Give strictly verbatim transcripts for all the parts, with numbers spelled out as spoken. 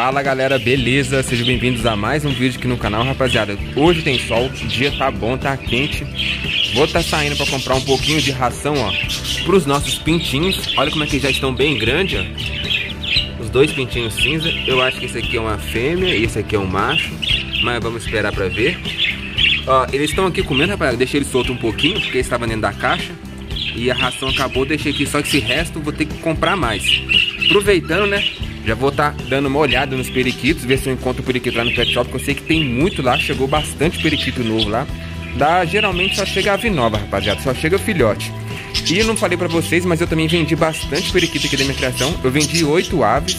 Fala galera, beleza? Sejam bem-vindos a mais um vídeo aqui no canal, rapaziada. Hoje tem sol, o dia tá bom, tá quente. Vou estar saindo pra comprar um pouquinho de ração, ó, pros nossos pintinhos. Olha como é que já estão bem grandes, ó. Os dois pintinhos cinza. Eu acho que esse aqui é uma fêmea e esse aqui é um macho, mas vamos esperar pra ver. Ó, eles estão aqui comendo, rapaziada. Deixei eles soltos um pouquinho, porque eles estavam dentro da caixa e a ração acabou, deixei aqui. Só que esse resto vou ter que comprar mais. Aproveitando, né? Já vou estar tá dando uma olhada nos periquitos, ver se eu encontro o periquito lá no Pet Shop, porque eu sei que tem muito lá, chegou bastante periquito novo lá. Da, geralmente só chega ave nova, rapaziada, só chega filhote. E eu não falei pra vocês, mas eu também vendi bastante periquito aqui na minha criação. Eu vendi oito aves,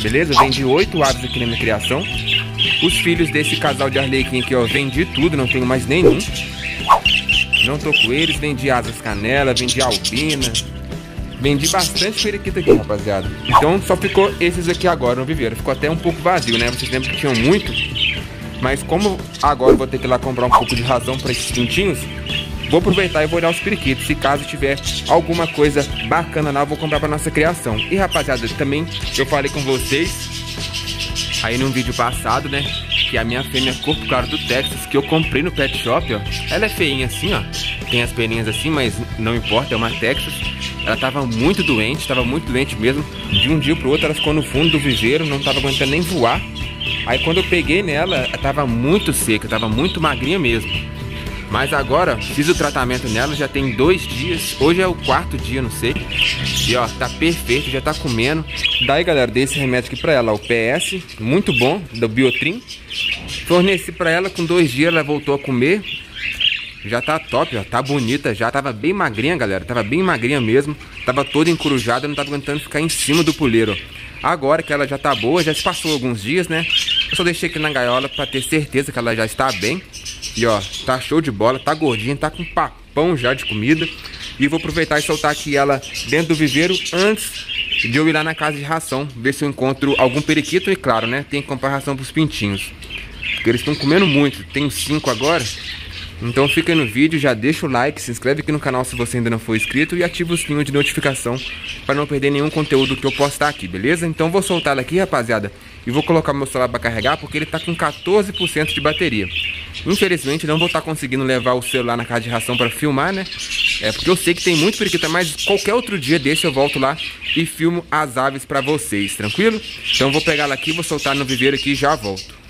beleza? Eu vendi oito aves aqui na minha criação. Os filhos desse casal de Arlequim aqui, ó, vendi tudo, não tenho mais nenhum. Não tô com eles, vendi asas canela, vendi albina. Vendi bastante periquito aqui, rapaziada. Então só ficou esses aqui agora no viveiro. Ficou até um pouco vazio, né? Vocês lembram que tinham muito. Mas como agora eu vou ter que ir lá comprar um pouco de ração para esses pintinhos, vou aproveitar e vou olhar os periquitos. Se caso tiver alguma coisa bacana lá, eu vou comprar para nossa criação. E rapaziada, também eu falei com vocês aí num vídeo passado, né? Que a minha fêmea corpo claro do Texas, que eu comprei no Pet Shop, ó. Ela é feinha assim, ó. Tem as peninhas assim, mas não importa, é uma Texas. Ela tava muito doente, estava muito doente mesmo. De um dia pro outro ela ficou no fundo do viveiro, não tava aguentando nem voar. Aí quando eu peguei nela, ela tava muito seca, tava muito magrinha mesmo. Mas agora fiz o tratamento nela, já tem dois dias. Hoje é o quarto dia, não sei. E ó, tá perfeito, já tá comendo. Daí galera, dei esse remédio aqui pra ela, o P S, muito bom, do Biotrim. Forneci pra ela, com dois dias ela voltou a comer. Já tá top, ó, tá bonita já, tava bem magrinha, galera, tava bem magrinha mesmo. Tava toda encurujada, não tava aguentando ficar em cima do puleiro. Agora que ela já tá boa, já se passou alguns dias, né? Eu só deixei aqui na gaiola pra ter certeza que ela já está bem. E ó, tá show de bola, tá gordinha, tá com papão já de comida. E vou aproveitar e soltar aqui ela dentro do viveiro antes de eu ir lá na casa de ração, ver se eu encontro algum periquito. E claro, né, tem que comprar ração pros pintinhos, porque eles estão comendo muito, tem cinco agora. Então fica aí no vídeo, já deixa o like, se inscreve aqui no canal se você ainda não for inscrito e ativa o sininho de notificação para não perder nenhum conteúdo que eu postar aqui, beleza? Então vou soltar ela aqui, rapaziada, e vou colocar meu celular para carregar porque ele tá com quatorze por cento de bateria. Infelizmente não vou estar tá conseguindo levar o celular na casa de ração para filmar, né? É porque eu sei que tem muito periquita, mas qualquer outro dia desse eu volto lá e filmo as aves para vocês, tranquilo? Então vou pegar ela aqui, vou soltar no viveiro aqui e já volto.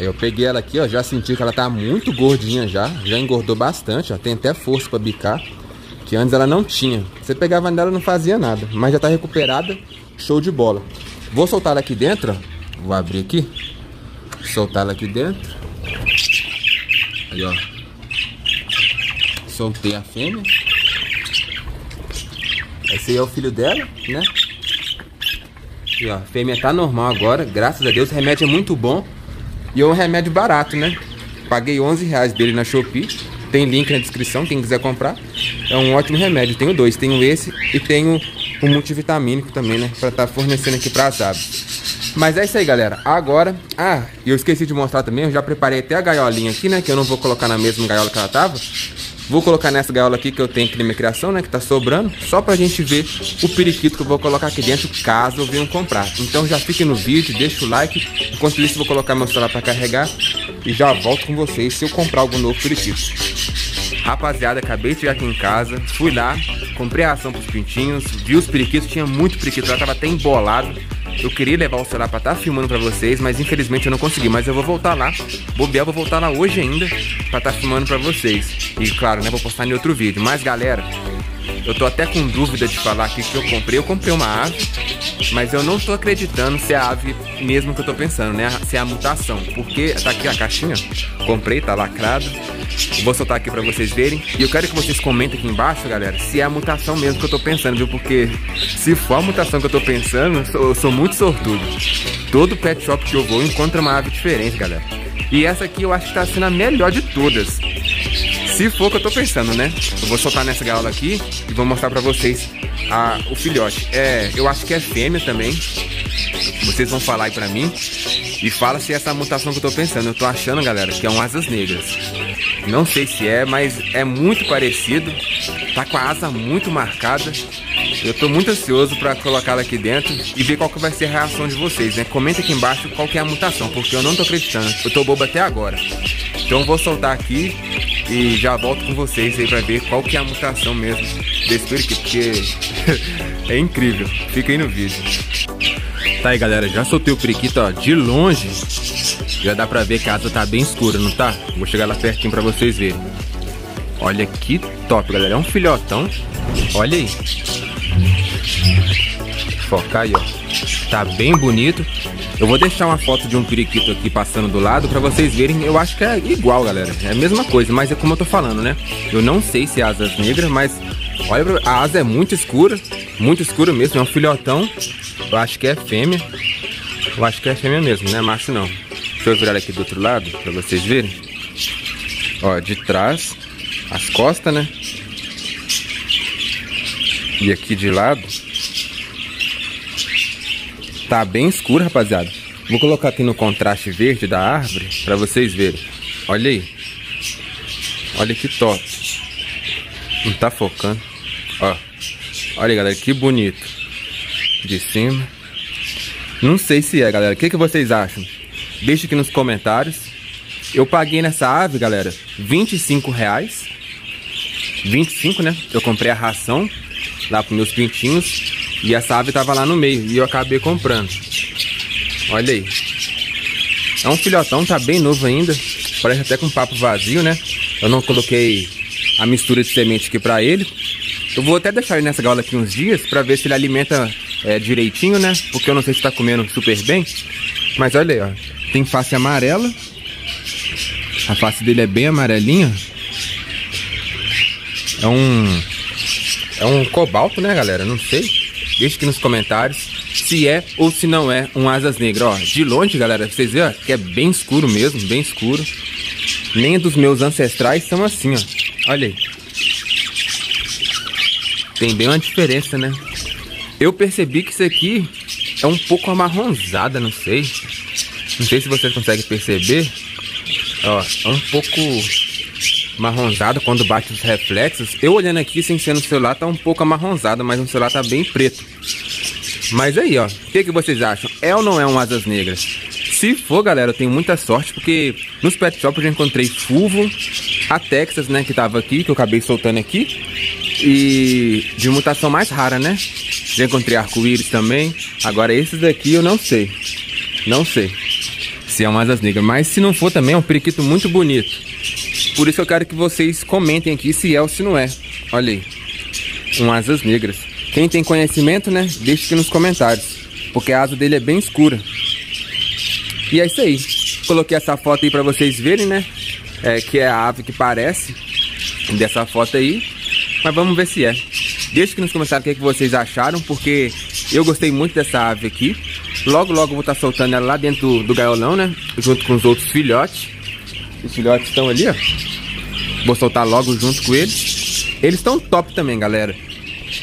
Aí eu peguei ela aqui, ó, já senti que ela tá muito gordinha já, já engordou bastante, ó, tem até força pra bicar, que antes ela não tinha. Você pegava nela e não fazia nada, mas já tá recuperada, show de bola. Vou soltar ela aqui dentro, ó, vou abrir aqui, soltar ela aqui dentro, aí ó, soltei a fêmea, esse aí é o filho dela, né? E ó, a fêmea tá normal agora, graças a Deus, o remédio é muito bom. E é um remédio barato, né? Paguei onze reais dele na Shopee. Tem link na descrição, quem quiser comprar. É um ótimo remédio. Tenho dois. Tenho esse e tenho um multivitamínico também, né? Pra estar tá fornecendo aqui para as aves. Mas é isso aí, galera. Agora... Ah, e eu esqueci de mostrar também. Eu já preparei até a gaiolinha aqui, né? Que eu não vou colocar na mesma gaiola que ela tava. Vou colocar nessa gaiola aqui que eu tenho aqui na minha criação, né? Que tá sobrando. Só pra gente ver o periquito que eu vou colocar aqui dentro, caso eu venham comprar. Então já fiquem no vídeo, deixa o like. Enquanto isso, vou colocar meu celular pra carregar. E já volto com vocês se eu comprar algum novo periquito. Rapaziada, acabei de chegar aqui em casa. Fui lá, comprei a ração pros pintinhos. Vi os periquitos, tinha muito periquito lá, tava até embolado. Eu queria levar o celular pra estar tá filmando pra vocês, mas infelizmente eu não consegui. Mas eu vou voltar lá, bobear, vou voltar lá hoje ainda pra estar tá filmando pra vocês. E claro, né, vou postar em outro vídeo. Mas galera, eu tô até com dúvida de falar aqui que eu comprei. Eu comprei uma ave, mas eu não tô acreditando se é a ave mesmo que eu tô pensando, né? Se é a mutação. Porque tá aqui a caixinha, comprei, tá lacrado. Vou soltar aqui pra vocês verem. E eu quero que vocês comentem aqui embaixo, galera, se é a mutação mesmo que eu tô pensando, viu? Porque se for a mutação que eu tô pensando, eu sou, eu sou muito sortudo. Todo pet shop que eu vou encontra uma ave diferente, galera. E essa aqui eu acho que tá sendo a melhor de todas. Se for o que eu tô pensando, né? Eu vou soltar nessa gaiola aqui e vou mostrar pra vocês a, o filhote. É, eu acho que é fêmea também. Vocês vão falar aí pra mim. E fala se é essa mutação que eu tô pensando. Eu tô achando, galera, que é um asas negras. Não sei se é, mas é muito parecido. Tá com a asa muito marcada. Eu tô muito ansioso pra colocá-la aqui dentro e ver qual que vai ser a reação de vocês, né? Comenta aqui embaixo qual que é a mutação, porque eu não tô acreditando. Eu tô bobo até agora. Então eu vou soltar aqui e já volto com vocês aí pra ver qual que é a mutação mesmo desse periquito, porque é incrível. Fica aí no vídeo. Tá aí, galera, já soltei o periquito, ó, de longe. Já dá pra ver que a asa tá bem escura, não tá? Vou chegar lá pertinho pra vocês verem. Olha que top, galera. É um filhotão. Olha aí. Focar aí, ó. Tá bem bonito. Eu vou deixar uma foto de um periquito aqui passando do lado pra vocês verem. Eu acho que é igual, galera. É a mesma coisa, mas é como eu tô falando, né? Eu não sei se é asas negras, mas... Olha, a asa é muito escura. Muito escura mesmo. É um filhotão. Eu acho que é fêmea. Eu acho que é fêmea mesmo, né? Macho não. Deixa eu virar aqui do outro lado pra vocês verem. Ó, de trás... As costas, né? E aqui de lado. Tá bem escuro, rapaziada. Vou colocar aqui no contraste verde da árvore pra vocês verem. Olha aí. Olha que top. Não tá focando. Ó. Olha aí, galera. Que bonito. De cima. Não sei se é, galera. O que, que vocês acham? Deixa aqui nos comentários. Eu paguei nessa ave, galera, vinte e cinco reais. vinte e cinco, né? Eu comprei a ração lá para meus pintinhos e essa ave tava lá no meio e eu acabei comprando. Olha aí. É um filhotão, tá bem novo ainda. Parece até com papo vazio, né? Eu não coloquei a mistura de semente aqui para ele. Eu vou até deixar ele nessa gaiola aqui uns dias para ver se ele alimenta é, direitinho, né? Porque eu não sei se tá comendo super bem. Mas olha aí, ó. Tem face amarela. A face dele é bem amarelinha. É um... É um cobalto, né, galera? Não sei. Deixa aqui nos comentários se é ou se não é um asas negras. Ó, de longe, galera, vocês veem, ó, que é bem escuro mesmo, bem escuro. Nem dos meus ancestrais são assim, ó. Olha aí. Tem bem uma diferença, né? Eu percebi que isso aqui é um pouco amarronzada, não sei. Não sei se vocês conseguem perceber. Ó, é um pouco marronzado quando bate os reflexos. Eu olhando aqui, sem ser no celular, tá um pouco amarronzado, mas no celular tá bem preto. Mas aí, ó, o que, que vocês acham? É ou não é um asas negras? Se for, galera, eu tenho muita sorte, porque nos pet shops eu já encontrei fulvo, a Texas, né, que tava aqui, que eu acabei soltando aqui, e de mutação mais rara, né? Já encontrei arco-íris também. Agora esses daqui eu não sei. Não sei se é um asas negras, mas se não for também é um periquito muito bonito. Por isso eu quero que vocês comentem aqui se é ou se não é. Olha aí, um asas negras. Quem tem conhecimento, né, deixa aqui nos comentários, porque a asa dele é bem escura. E é isso aí. Coloquei essa foto aí pra vocês verem, né, é, que é a ave que parece dessa foto aí. Mas vamos ver se é. Deixa aqui nos comentários o que, é que vocês acharam, porque eu gostei muito dessa ave aqui. Logo, logo eu vou estar soltando ela lá dentro do, do gaiolão, né? Junto com os outros filhotes. Os filhotes estão ali, ó. Vou soltar logo junto com eles. Eles estão top também, galera.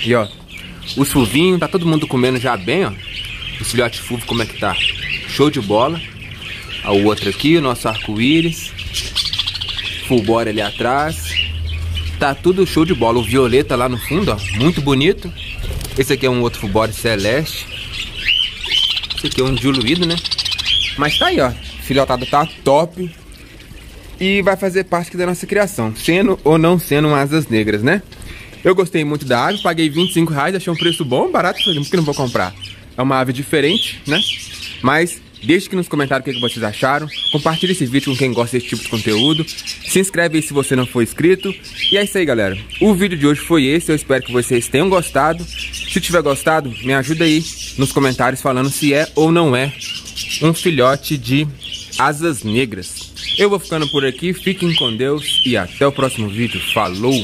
E, ó, os fulvinhos, tá todo mundo comendo já bem, ó. Os filhotes fulvos, como é que tá? Show de bola. Ó, o outro aqui, o nosso arco-íris. Fulbora ali atrás. Tá tudo show de bola. O violeta lá no fundo, ó. Muito bonito. Esse aqui é um outro fulbora celeste. Esse aqui é um diluído, né? Mas tá aí, ó. Filhotado tá top. E vai fazer parte da nossa criação, sendo ou não sendo um asas negras, né? Eu gostei muito da ave, paguei vinte e cinco reais, achei um preço bom, barato, porque não vou comprar. É uma ave diferente, né? Mas deixa aqui nos comentários o que vocês acharam. Compartilha esse vídeo com quem gosta desse tipo de conteúdo. Se inscreve aí se você não for inscrito. E é isso aí, galera. O vídeo de hoje foi esse. Eu espero que vocês tenham gostado. Se tiver gostado, me ajuda aí nos comentários falando se é ou não é um filhote de asas negras. Eu vou ficando por aqui, fiquem com Deus e até o próximo vídeo. Falou!